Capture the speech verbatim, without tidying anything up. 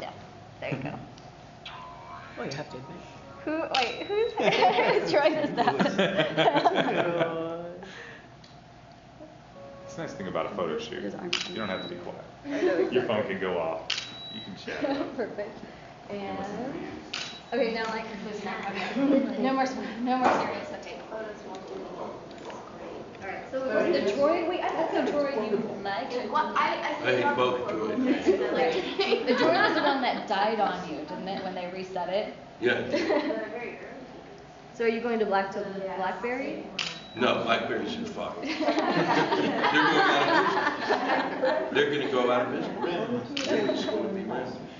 Yeah, there you go. Well, you have to admit. Who, wait, who's, who's choice is that? It's the nice thing about a photo shoot. You don't have to be quiet. Exactly. Your phone can go off. You can chat. Perfect. And okay, now like conclusion. Okay. No more, no more serious update. All right. So was it a droid? Wait, I thought the droid you liked. Well, I, I, I think both droids. The droid was the one that died on you, didn't it? When they reset it. Yeah. So are you going to Black to BlackBerry? No, BlackBerry's just fucked. They're going out of business. They're going to go out of business. It's going to be massive.